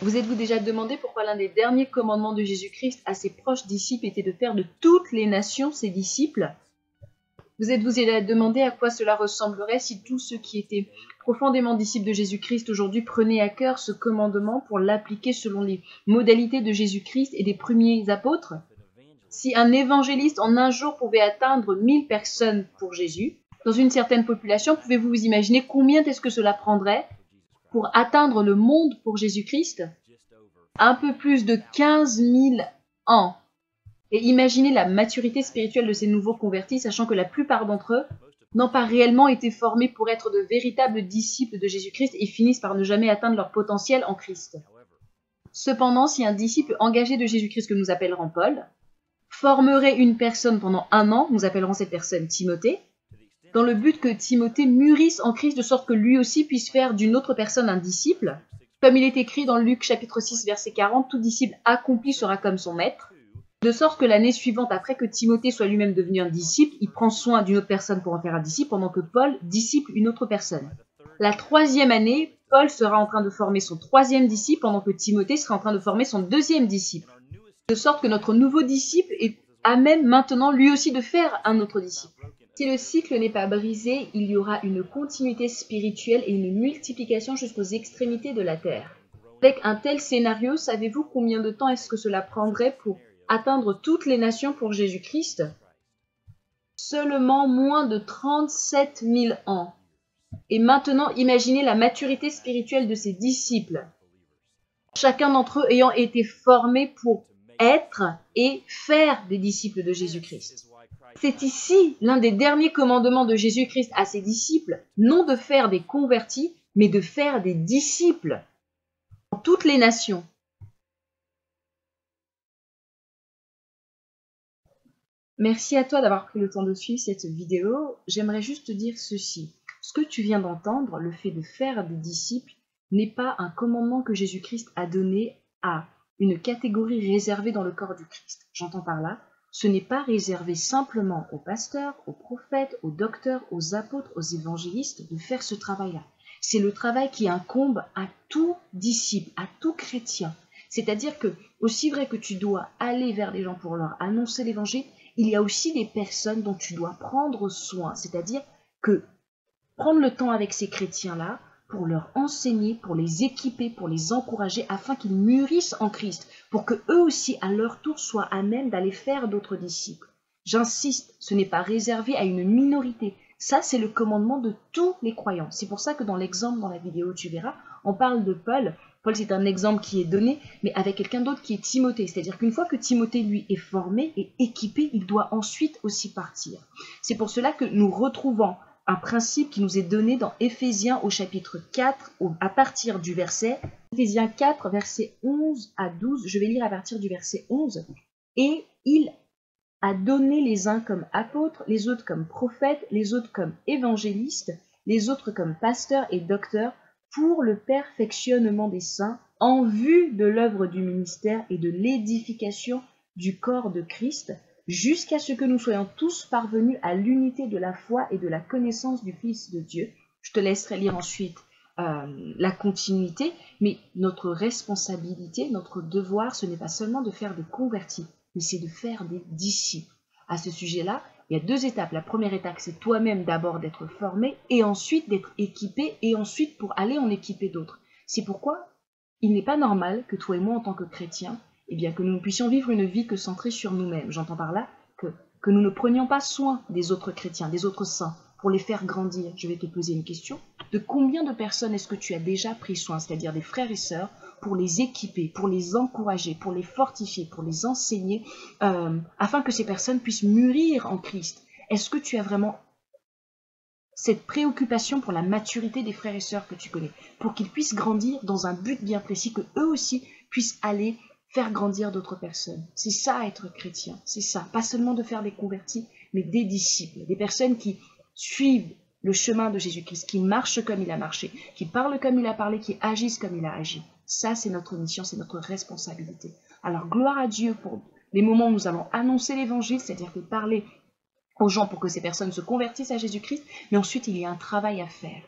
Vous êtes-vous déjà demandé pourquoi l'un des derniers commandements de Jésus-Christ à ses proches disciples était de faire de toutes les nations ses disciples? Vous êtes-vous déjà demandé à quoi cela ressemblerait si tous ceux qui étaient profondément disciples de Jésus-Christ aujourd'hui prenaient à cœur ce commandement pour l'appliquer selon les modalités de Jésus-Christ et des premiers apôtres? Si un évangéliste en un jour pouvait atteindre 1000 personnes pour Jésus, dans une certaine population, pouvez-vous vous imaginer combien est-ce que cela prendrait pour atteindre le monde pour Jésus-Christ? Un peu plus de 15 000 ans. Et imaginez la maturité spirituelle de ces nouveaux convertis, sachant que la plupart d'entre eux n'ont pas réellement été formés pour être de véritables disciples de Jésus-Christ et finissent par ne jamais atteindre leur potentiel en Christ. Cependant, si un disciple engagé de Jésus-Christ, que nous appellerons Paul, formerait une personne pendant un an, nous appellerons cette personne Timothée, dans le but que Timothée mûrisse en Christ de sorte que lui aussi puisse faire d'une autre personne un disciple, comme il est écrit dans Luc chapitre 6, verset 40, « Tout disciple accompli sera comme son maître », de sorte que l'année suivante, après que Timothée soit lui-même devenu un disciple, il prend soin d'une autre personne pour en faire un disciple, pendant que Paul disciple une autre personne. La troisième année, Paul sera en train de former son troisième disciple, pendant que Timothée sera en train de former son deuxième disciple. De sorte que notre nouveau disciple est à même maintenant lui aussi de faire un autre disciple. Si le cycle n'est pas brisé, il y aura une continuité spirituelle et une multiplication jusqu'aux extrémités de la terre. Avec un tel scénario, savez-vous combien de temps est-ce que cela prendrait pour atteindre toutes les nations pour Jésus-Christ? Seulement moins de 37 000 ans. Et maintenant, imaginez la maturité spirituelle de ses disciples, chacun d'entre eux ayant été formé pour être et faire des disciples de Jésus-Christ. C'est ici l'un des derniers commandements de Jésus-Christ à ses disciples, non de faire des convertis, mais de faire des disciples dans toutes les nations. Merci à toi d'avoir pris le temps de suivre cette vidéo. J'aimerais juste te dire ceci. Ce que tu viens d'entendre, le fait de faire des disciples, n'est pas un commandement que Jésus-Christ a donné à une catégorie réservée dans le corps du Christ. J'entends par là, ce n'est pas réservé simplement aux pasteurs, aux prophètes, aux docteurs, aux apôtres, aux évangélistes de faire ce travail-là. C'est le travail qui incombe à tout disciple, à tout chrétien. C'est-à-dire que, aussi vrai que tu dois aller vers les gens pour leur annoncer l'évangile, il y a aussi des personnes dont tu dois prendre soin, c'est-à-dire que prendre le temps avec ces chrétiens-là pour leur enseigner, pour les équiper, pour les encourager afin qu'ils mûrissent en Christ, pour que eux aussi à leur tour soient à même d'aller faire d'autres disciples. J'insiste, ce n'est pas réservé à une minorité. Ça, c'est le commandement de tous les croyants. C'est pour ça que dans l'exemple, dans la vidéo, tu verras, on parle de Paul. Paul, c'est un exemple qui est donné, mais avec quelqu'un d'autre qui est Timothée. C'est-à-dire qu'une fois que Timothée, lui, est formé et équipé, il doit ensuite aussi partir. C'est pour cela que nous retrouvons un principe qui nous est donné dans Éphésiens au chapitre 4, à partir du verset, Éphésiens 4, versets 11 à 12, je vais lire à partir du verset 11, « Et il a donné les uns comme apôtres, les autres comme prophètes, les autres comme évangélistes, les autres comme pasteurs et docteurs, pour le perfectionnement des saints, en vue de l'œuvre du ministère et de l'édification du corps de Christ, jusqu'à ce que nous soyons tous parvenus à l'unité de la foi et de la connaissance du Fils de Dieu. » Je te laisserai lire ensuite la continuité, mais notre responsabilité, notre devoir, ce n'est pas seulement de faire des convertis, mais c'est de faire des disciples. À ce sujet-là, il y a deux étapes. La première étape, c'est toi-même d'abord d'être formé et ensuite d'être équipé et ensuite pour aller en équiper d'autres. C'est pourquoi il n'est pas normal que toi et moi en tant que chrétiens, eh bien, que nous puissions vivre une vie que centrée sur nous-mêmes. J'entends par là que nous ne prenions pas soin des autres chrétiens, des autres saints, pour les faire grandir. Je vais te poser une question. De combien de personnes est-ce que tu as déjà pris soin, c'est-à-dire des frères et sœurs, pour les équiper, pour les encourager, pour les fortifier, pour les enseigner, afin que ces personnes puissent mûrir en Christ? Est-ce que tu as vraiment cette préoccupation pour la maturité des frères et sœurs que tu connais, pour qu'ils puissent grandir dans un but bien précis, que eux aussi puissent aller faire grandir d'autres personnes? C'est ça être chrétien, c'est ça. Pas seulement de faire des convertis, mais des disciples, des personnes qui suivent le chemin de Jésus-Christ, qui marchent comme il a marché, qui parlent comme il a parlé, qui agissent comme il a agi. Ça, c'est notre mission, c'est notre responsabilité. Alors, gloire à Dieu pour les moments où nous allons annoncer l'évangile, c'est-à-dire que parler aux gens pour que ces personnes se convertissent à Jésus-Christ, mais ensuite, il y a un travail à faire.